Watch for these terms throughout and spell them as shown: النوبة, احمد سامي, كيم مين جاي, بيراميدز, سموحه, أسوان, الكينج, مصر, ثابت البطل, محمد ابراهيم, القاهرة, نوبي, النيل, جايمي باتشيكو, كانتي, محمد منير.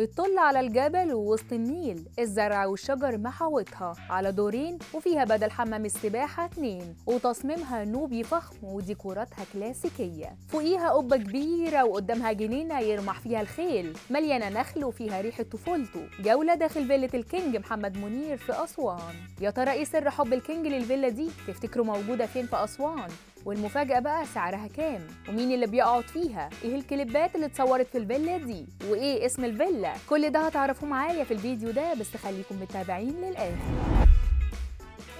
بتطل على الجبل ووسط النيل، الزرع والشجر محاوطها على دورين وفيها بدل حمام السباحة 2، وتصميمها نوبي فخم وديكوراتها كلاسيكية. فوقيها قبة كبيرة وقدامها جنينة يرمح فيها الخيل، مليانة نخل وفيها ريحة طفولته. جولة داخل فيلة الكينج محمد منير في أسوان. يا ترى إيه سر حب الكينج للفيلا دي؟ تفتكروا موجودة فين في أسوان؟ والمفاجأة بقى سعرها كام؟ ومين اللي بيقعد فيها؟ إيه الكليبات اللي اتصورت في الفيلا دي؟ وإيه اسم الفيلا؟ كل ده هتعرفوه معايا في الفيديو ده، بس خليكم متابعين للآخر.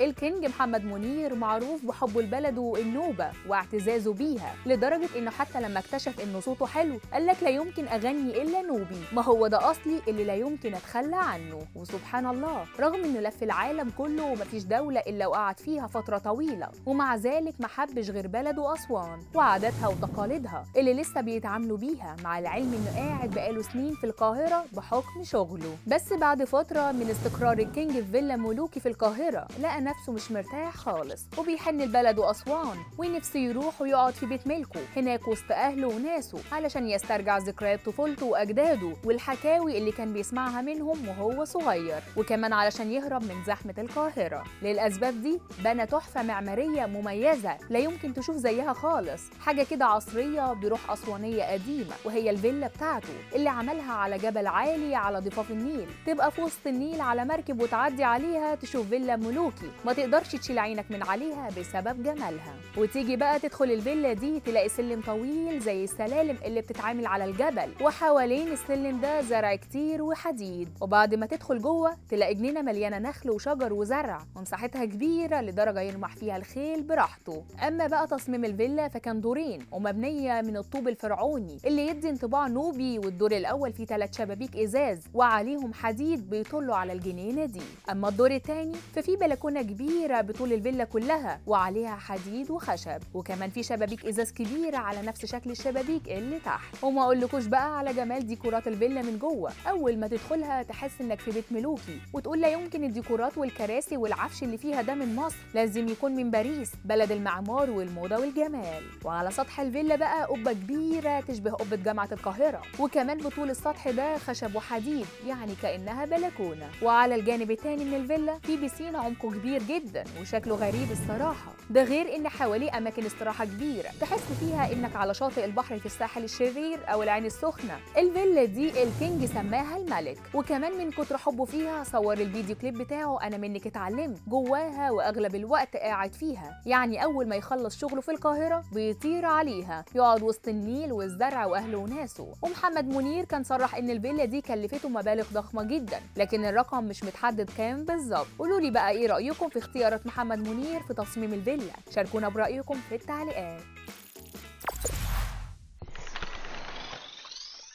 الكينج محمد منير معروف بحبه لبلده النوبة واعتزازه بيها، لدرجة انه حتى لما اكتشف انه صوته حلو قالك لا يمكن اغني الا نوبي، ما هو ده اصلي اللي لا يمكن اتخلى عنه. وسبحان الله، رغم انه لف العالم كله ومفيش دولة الا وقعد فيها فترة طويلة، ومع ذلك ما حبش غير بلده اسوان وعاداتها وتقاليدها اللي لسه بيتعاملوا بيها، مع العلم انه قاعد بقاله سنين في القاهرة بحكم شغله. بس بعد فترة من استقرار الكينج في فيلا ملوكي في القاهرة لقى نفسه مش مرتاح خالص، وبيحن البلد وأسوان، ونفسه يروح ويقعد في بيت ملكه هناك وسط أهله وناسه، علشان يسترجع ذكريات طفولته وأجداده والحكاوي اللي كان بيسمعها منهم وهو صغير، وكمان علشان يهرب من زحمة القاهرة. للأسباب دي بنى تحفة معمارية مميزة لا يمكن تشوف زيها خالص، حاجة كده عصرية بروح أسوانية قديمة، وهي الفيلا بتاعته اللي عملها على جبل عالي على ضفاف النيل، تبقى في وسط النيل على مركب وتعدي عليها تشوف فيلا ملوكي ما تقدرش تشيل عينك من عليها بسبب جمالها. وتيجي بقى تدخل الفيلا دي تلاقي سلم طويل زي السلالم اللي بتتعامل على الجبل، وحوالين السلم ده زرع كتير وحديد، وبعد ما تدخل جوه تلاقي جنينه مليانه نخل وشجر وزرع، ومساحتها كبيره لدرجه يرمح فيها الخيل براحته. اما بقى تصميم الفيلا فكان دورين، ومبنيه من الطوب الفرعوني اللي يدي انطباع نوبي، والدور الاول فيه 3 شبابيك ازاز وعليهم حديد بيطلوا على الجنينه دي. اما الدور الثاني ففي بلكونه كبيرة بطول الفيلا كلها وعليها حديد وخشب، وكمان في شبابيك ازاز كبيرة على نفس شكل الشبابيك اللي تحت. وما اقولكوش بقى على جمال ديكورات الفيلا من جوه، اول ما تدخلها تحس انك في بيت ملوكي، وتقول لا يمكن الديكورات والكراسي والعفش اللي فيها ده من مصر، لازم يكون من باريس بلد المعمار والموضة والجمال. وعلى سطح الفيلا بقى قبة كبيرة تشبه قبة جامعة القاهرة، وكمان بطول السطح ده خشب وحديد، يعني كأنها بلكونة. وعلى الجانب الثاني من الفيلا في بيسين عمقه كبير جدا وشكله غريب الصراحه، ده غير ان حواليه اماكن استراحه كبيره تحس فيها انك على شاطئ البحر في الساحل الشرير او العين السخنه. الفيلا دي الكينج سماها الملك، وكمان من كتر حبه فيها صور الفيديو كليب بتاعه انا منك اتعلمت جواها، واغلب الوقت قاعد فيها، يعني اول ما يخلص شغله في القاهره بيطير عليها يقعد وسط النيل والزرع واهله وناسه. ومحمد منير كان صرح ان الفيلا دي كلفته مبالغ ضخمه جدا، لكن الرقم مش متحدد كام بالظبط. قولوا لي بقى ايه رايكم في اختيارات محمد منير في تصميم الفيلا؟ شاركونا برأيكم في التعليقات.